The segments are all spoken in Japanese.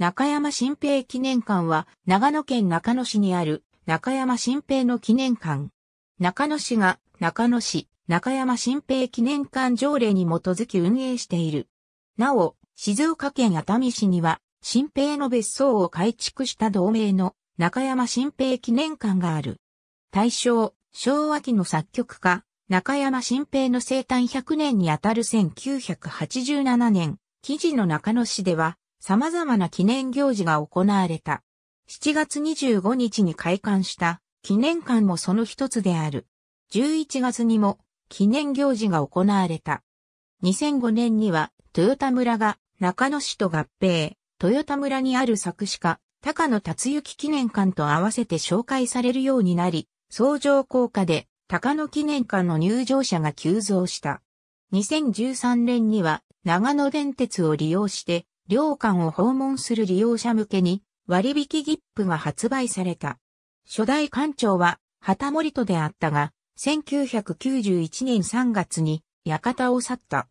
中山新平記念館は長野県中野市にある中山新平の記念館。中野市が中野市中山新平記念館条例に基づき運営している。なお、静岡県熱海市には新平の別荘を改築した同名の中山新平記念館がある。大正・昭和期の作曲家、中山新平の生誕100年にあたる1987年、記事の中野市では、様々な記念行事が行われた。7月25日に開館した記念館もその一つである。11月にも記念行事が行われた。2005年には豊田村が中野市と合併、豊田村にある作詞家、高野達之記念館と合わせて紹介されるようになり、相乗効果で高野記念館の入場者が急増した。2013年には長野電鉄を利用して、両館を訪問する利用者向けに割引切符が発売された。初代館長は畑守人であったが、1991年3月に館を去った。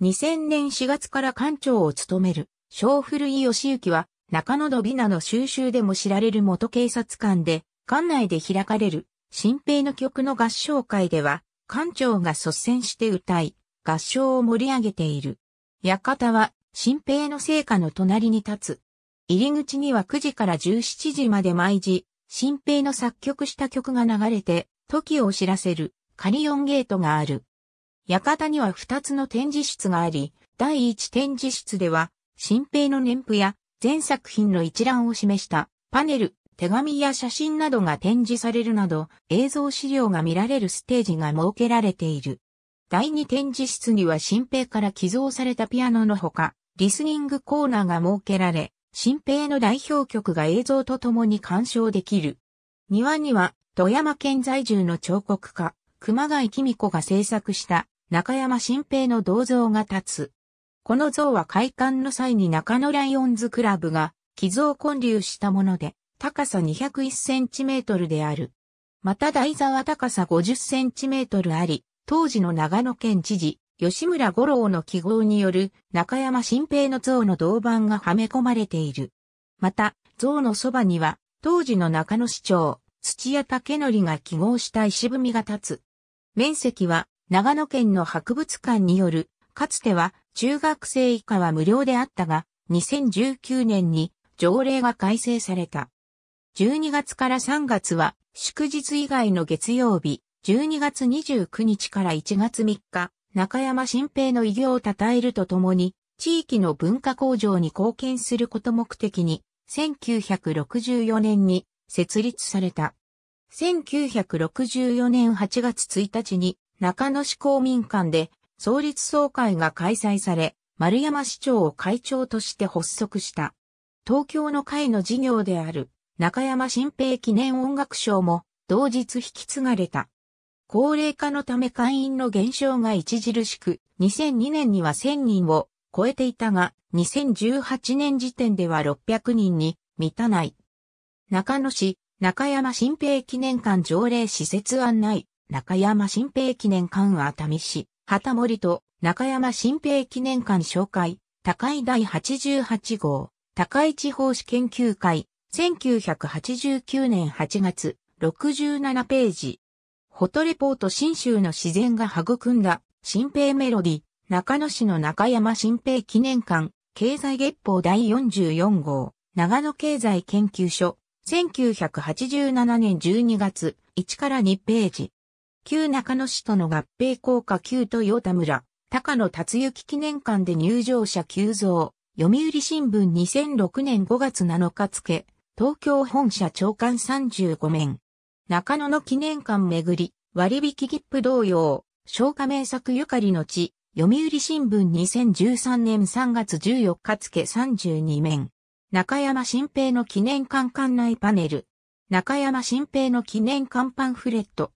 2000年4月から館長を務める小古井義行は中野土雛の収集でも知られる元警察官で、館内で開かれる新平の曲の合唱会では館長が率先して歌い、合唱を盛り上げている。館は新平の生家の隣に立つ。入り口には9時から17時まで毎時、新平の作曲した曲が流れて、時を知らせる、仮4ゲートがある。館には2つの展示室があり、第1展示室では、新平の年譜や、全作品の一覧を示した、パネル、手紙や写真などが展示されるなど、映像資料が見られるステージが設けられている。第2展示室には新平から寄贈されたピアノのほか、リスニングコーナーが設けられ、新平の代表曲が映像とともに鑑賞できる。庭には、富山県在住の彫刻家、熊谷貴美子が制作した中山新平の銅像が立つ。この像は開館の際に中野ライオンズクラブが寄贈建立したもので、高さ201センチメートルである。また台座は高さ50センチメートルあり、当時の長野県知事、吉村五郎の揮毫による中山新平の像の銅板がはめ込まれている。また、像のそばには当時の中野市長、土屋武典が揮毫した石踏みが立つ。面積は長野県の博物館による、かつては中学生以下は無料であったが、2019年に条例が改正された。12月から3月は祝日以外の月曜日、12月29日から1月3日、中山新平の偉業を称えるとともに、地域の文化向上に貢献すること目的に、1964年に設立された。1964年8月1日に、中野市公民館で創立総会が開催され、丸山市長を会長として発足した。東京の会の事業である、中山新平記念音楽賞も、同日引き継がれた。高齢化のため会員の減少が著しく、2002年には1000人を超えていたが、2018年時点では600人に満たない。中野市、中山新平記念館条例施設案内、中山新平記念館熱海市、畑守人、中山新平記念館紹介、高井第88号、高井地方史研究会、1989年8月、67ページ。フォトレポート信州の自然が育んだ新平メロディ、中野市の中山新平記念館、経済月報第44号、長野経済研究所、1987年12月1から2ページ。旧中野市との合併効果旧豊田村、高野達之記念館で入場者急増、読売新聞2006年5月7日付、東京本社長官35面。中野の記念館めぐり、割引切符同様、商家名作ゆかりの地、読売新聞2013年3月14日付32面。中山新平の記念館館内パネル。中山新平の記念館パンフレット。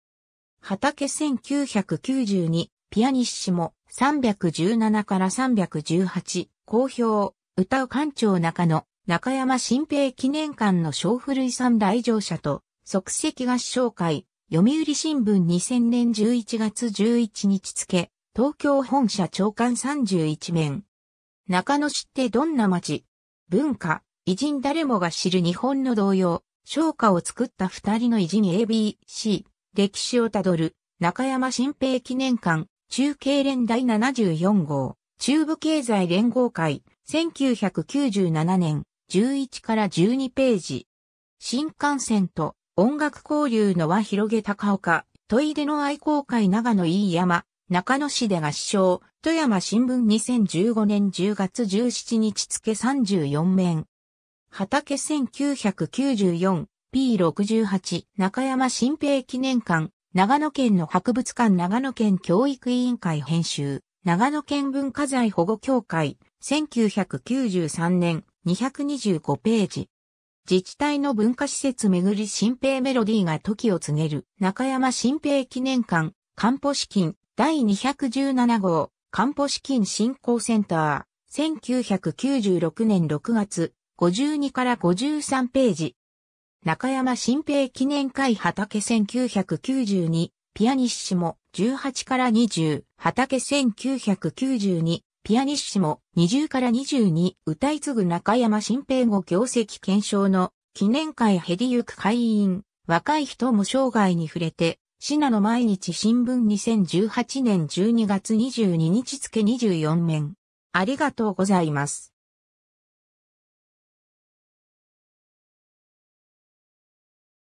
畑1992、ピアニッシモ、317から318、好評、歌う館長中野、中山新平記念館の小古井さん来場者と、即席合唱会、読売新聞2000年11月11日付、東京本社長官31面。中野市ってどんな街？文化、偉人誰もが知る日本の童謡、唱歌を作った二人の偉人 ABC、歴史をたどる、中山新平記念館、中経連第74号、中部経済連合会、1997年、11から12ページ。新幹線と音楽交流の輪広げ高岡、トイレの愛好会長野飯山、中野市で合唱、富山新聞2015年10月17日付34面。畑1994、P68、中山新平記念館、長野県の博物館長野県教育委員会編集、長野県文化財保護協会、1993年、225ページ。自治体の文化施設めぐり新平メロディーが時を告げる、中山新平記念館、官保資金、第217号、官保資金振興センター、1996年6月、52から53ページ。中山新平記念会畑1992、ピアニッシモ、18から20、畑1992、ピアニッシモ、20から22、歌い継ぐ中山新平後業績検証の記念会減りゆく会員、若い人も生涯に触れて、信濃毎日新聞2018年12月22日付24面。ありがとうございます。